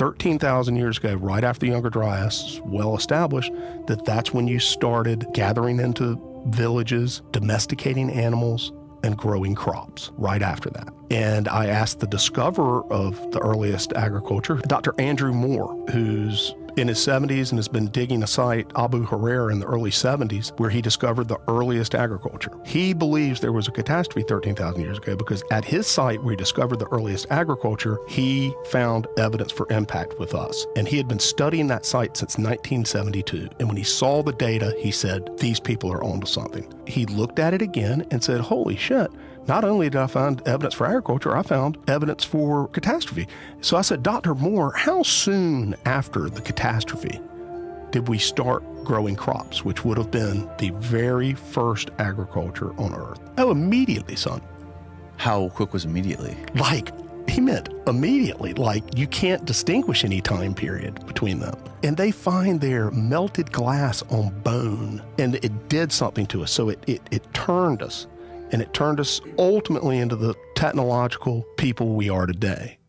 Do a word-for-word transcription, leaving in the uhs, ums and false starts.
thirteen thousand years ago, right after the Younger Dryas, well established that that's when you started gathering into villages, domesticating animals, and growing crops right after that. And I asked the discoverer of the earliest agriculture, Doctor Andrew Moore, who's in his seventies and has been digging a site, Abu Hureyra, in the early seventies, where he discovered the earliest agriculture. He believes there was a catastrophe thirteen thousand years ago because at his site where he discovered the earliest agriculture, he found evidence for impact with us. And he had been studying that site since nineteen seventy-two. And when he saw the data, he said, these people are onto something. He looked at it again and said, holy shit, not only did I find evidence for agriculture, I found evidence for catastrophe. So I said, Doctor Moore, how soon after the catastrophe did we start growing crops, which would have been the very first agriculture on Earth? Oh, immediately, son. How quick was immediately? Like, he meant immediately. Like, you can't distinguish any time period between them. And they find their melted glass on bone, and it did something to us. So it, it, it turned us. And it turned us ultimately into the technological people we are today.